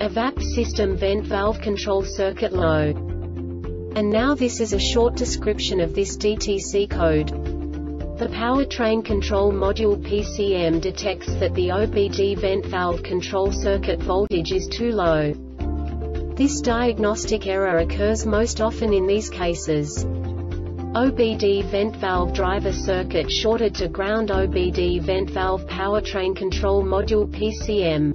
EVAP system vent valve control circuit low. And now this is a short description of this DTC code. The powertrain control module PCM detects that the OBD vent valve control circuit voltage is too low. This diagnostic error occurs most often in these cases: OBD vent valve driver circuit shorted to ground, OBD vent valve powertrain control module PCM.